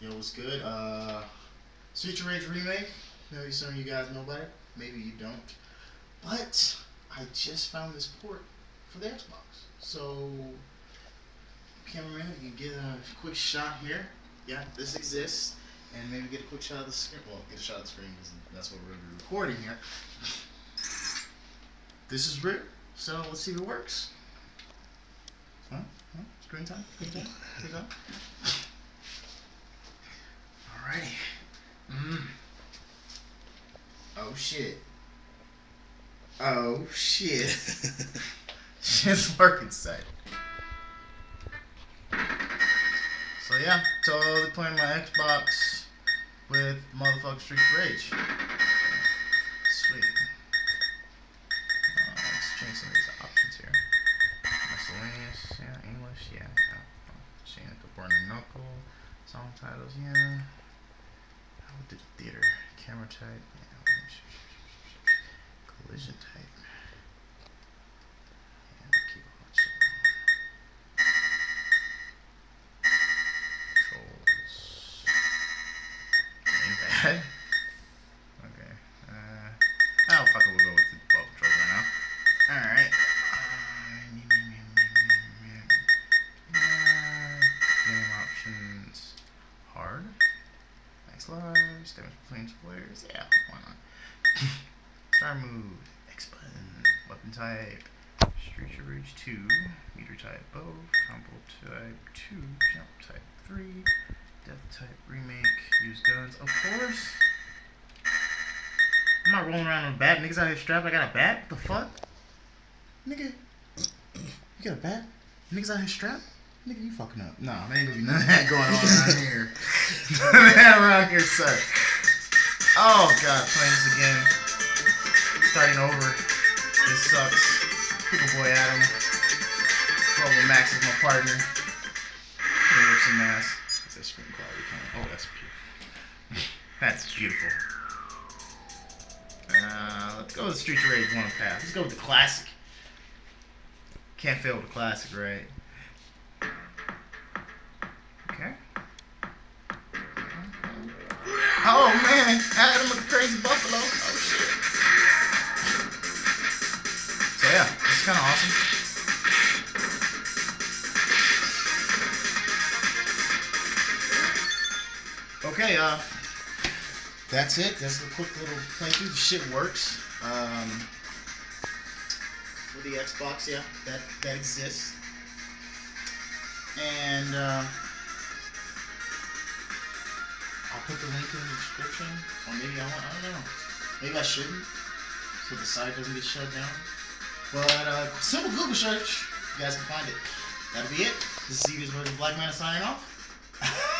Yo, what's good? Street Ridge Remake. Maybe some of you guys know about it. Maybe you don't. But I just found this port for the Xbox. So, cameraman, you can get a quick shot here. Yeah, this exists. And maybe get a quick shot of the screen. Well, get a shot of the screen because that's what we're going to be recording here. This is real. So, let's see if it works. Huh? Huh? Screen time? Screen time? Screen time? Alrighty. Oh shit. Oh shit. Shit's working side. So yeah, totally playing my Xbox with motherfucking Street Rage. Sweet. Let's change some of these options here. Miscellaneous, yeah, English, yeah. Change it to Burning Knuckle. Song titles, yeah. How would the theater? Camera type, yeah. Collision type. Yeah, we'll keep watching. Controls. Gamepad. Okay. Oh, fuck it, we'll go with the ball controls right now. Alright. Game options. Hard. Max lives, damage between players, yeah, why not? Star move, X button, weapon type, Street Ridge 2, meter type both, combo type 2, jump type 3, death type remake, use guns, of course. I'm not rolling around on a bat, niggas out here strapped, I got a bat? What the fuck? Nigga, you got a bat? Niggas out here strapped? Nigga, you fucking up. Nah, there ain't gonna be none of that going on around here. None of that around here sucks. Oh, God, playing this again. Starting over. This sucks. Pickle boy Adam. Robo Max is my partner. Gonna rip some ass. What's that screen quality coming? Oh, that's beautiful. That's beautiful. Let's go with the Street Rage 1 path. Let's go with the classic. Can't fail with the classic, right? Oh man, Adam with the crazy buffalo. Oh shit. So yeah, this is kind of awesome. Okay, that's it. That's a quick little thank you. The shit works. With the Xbox, yeah, that exists. And I'll put the link in the description, or maybe I don't know. Maybe I shouldn't, so the site doesn't get shut down. But simple Google search, you guys can find it. That'll be it. This is Eva's version of Black Man signing off.